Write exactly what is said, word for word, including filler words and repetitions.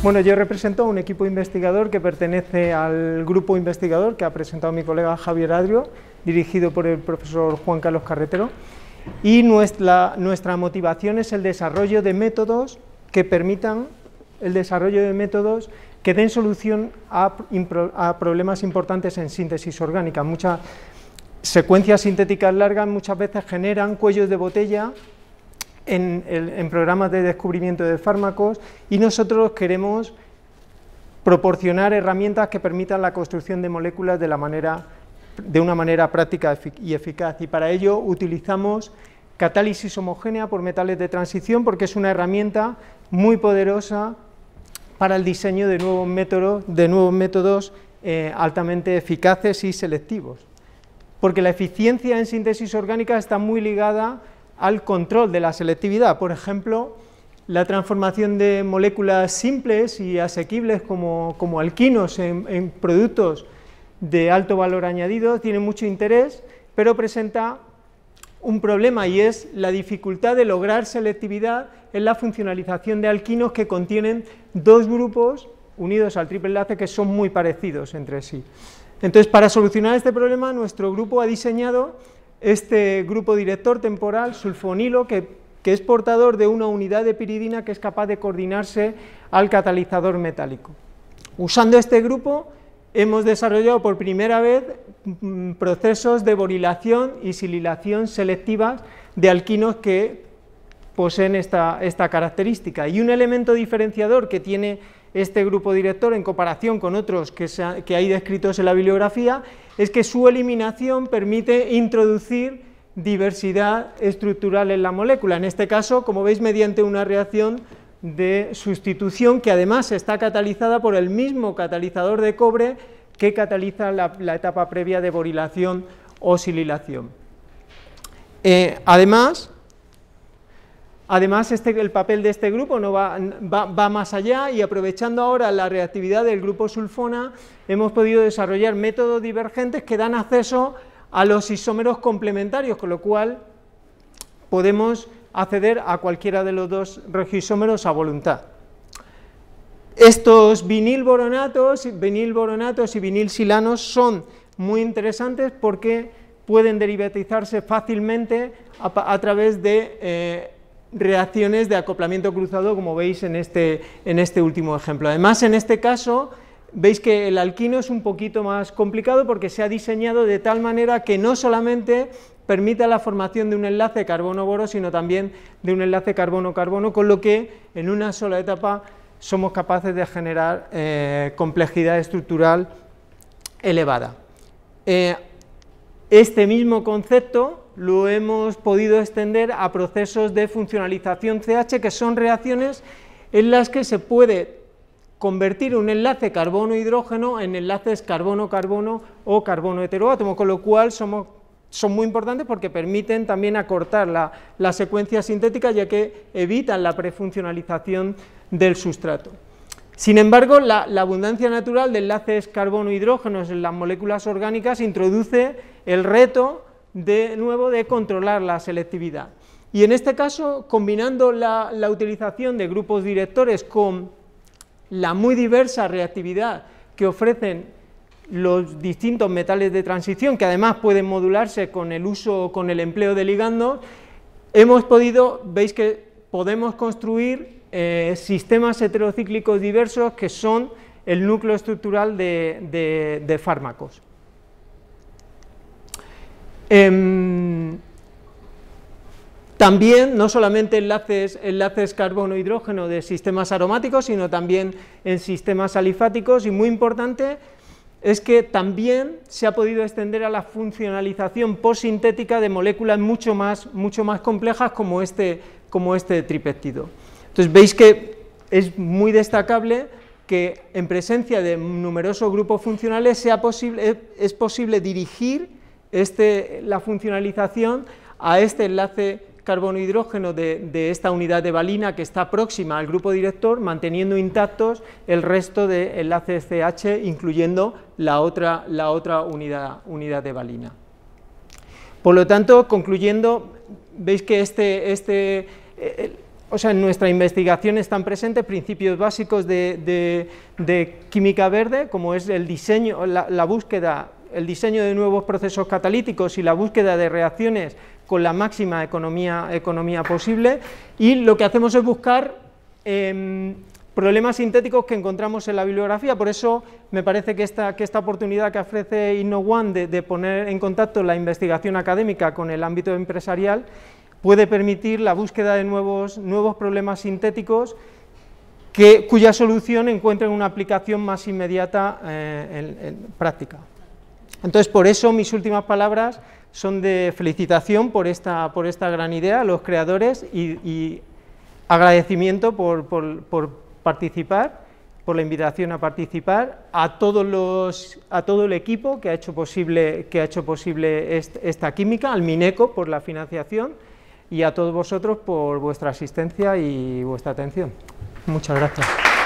Bueno, yo represento a un equipo investigador que pertenece al grupo investigador que ha presentado mi colega Javier Adrio, dirigido por el profesor Juan Carlos Carretero, y nuestra, nuestra motivación es el desarrollo de métodos que permitan el desarrollo de métodos que den solución a, a problemas importantes en síntesis orgánica. Muchas secuencias sintéticas largas muchas veces generan cuellos de botella En, en programas de descubrimiento de fármacos, y nosotros queremos proporcionar herramientas que permitan la construcción de moléculas de, la manera, de una manera práctica y eficaz, y para ello utilizamos catálisis homogénea por metales de transición, porque es una herramienta muy poderosa para el diseño de nuevos métodos, de nuevos métodos eh, altamente eficaces y selectivos, porque la eficiencia en síntesis orgánica está muy ligada al control de la selectividad. Por ejemplo, la transformación de moléculas simples y asequibles como, como alquinos en, en productos de alto valor añadido tiene mucho interés, pero presenta un problema, y es la dificultad de lograr selectividad en la funcionalización de alquinos que contienen dos grupos unidos al triple enlace que son muy parecidos entre sí. Entonces, para solucionar este problema, nuestro grupo ha diseñado este grupo director temporal sulfonilo, que, que es portador de una unidad de piridina que es capaz de coordinarse al catalizador metálico. Usando este grupo hemos desarrollado por primera vez mmm, procesos de borilación y sililación selectivas de alquinos que poseen esta, esta característica. Y un elemento diferenciador que tiene este grupo director en comparación con otros que, se ha, que hay descritos en la bibliografía es que su eliminación permite introducir diversidad estructural en la molécula, en este caso, como veis, mediante una reacción de sustitución que además está catalizada por el mismo catalizador de cobre que cataliza la, la etapa previa de borilación o sililación. Eh, además, Además, este, el papel de este grupo no va, va, va más allá, y aprovechando ahora la reactividad del grupo sulfona, hemos podido desarrollar métodos divergentes que dan acceso a los isómeros complementarios, con lo cual podemos acceder a cualquiera de los dos regioisómeros a voluntad. Estos vinilboronatos, vinilboronatos y vinilsilanos son muy interesantes porque pueden derivatizarse fácilmente a, a través de Eh, reacciones de acoplamiento cruzado, como veis en este, en este último ejemplo. Además, en este caso, veis que el alquino es un poquito más complicado porque se ha diseñado de tal manera que no solamente permita la formación de un enlace carbono-boro, sino también de un enlace carbono-carbono, con lo que en una sola etapa somos capaces de generar eh, complejidad estructural elevada. Eh, este mismo concepto lo hemos podido extender a procesos de funcionalización C H, que son reacciones en las que se puede convertir un enlace carbono-hidrógeno en enlaces carbono-carbono o carbono-heteroátomo, con lo cual somos, son muy importantes porque permiten también acortar la, la secuencia sintética, ya que evitan la prefuncionalización del sustrato. Sin embargo, la, la abundancia natural de enlaces carbono-hidrógenos en las moléculas orgánicas introduce el reto de nuevo de controlar la selectividad, y en este caso, combinando la, la utilización de grupos directores con la muy diversa reactividad que ofrecen los distintos metales de transición, que además pueden modularse con el uso o con el empleo de ligandos, hemos podido, veis que podemos construir eh, sistemas heterocíclicos diversos que son el núcleo estructural de, de, de fármacos. Eh, también, no solamente enlaces, enlaces carbono-hidrógeno de sistemas aromáticos, sino también en sistemas alifáticos, y muy importante es que también se ha podido extender a la funcionalización postsintética de moléculas mucho más, mucho más complejas como este, como este tripéptido. Entonces, veis que es muy destacable que en presencia de numerosos grupos funcionales sea posible, es posible dirigir Este, la funcionalización a este enlace carbono-hidrógeno de, de esta unidad de valina que está próxima al grupo director, manteniendo intactos el resto de enlaces C H, incluyendo la otra, la otra unidad, unidad de valina. Por lo tanto, concluyendo, veis que este, este, O sea, en nuestra investigación están presentes principios básicos de, de, de química verde, como es el diseño, la, la búsqueda, el diseño de nuevos procesos catalíticos y la búsqueda de reacciones con la máxima economía, economía posible, y lo que hacemos es buscar eh, problemas sintéticos que encontramos en la bibliografía. Por eso me parece que esta, que esta oportunidad que ofrece InnoOne de, de poner en contacto la investigación académica con el ámbito empresarial puede permitir la búsqueda de nuevos, nuevos problemas sintéticos que, cuya solución encuentra una aplicación más inmediata eh, en, en práctica. Entonces, por eso mis últimas palabras son de felicitación por esta, por esta gran idea a los creadores y, y agradecimiento por, por, por participar, por la invitación a participar, a, todos los, a todo el equipo que ha hecho posible, que ha hecho posible est, esta química, al MINECO por la financiación y a todos vosotros por vuestra asistencia y vuestra atención. Muchas gracias.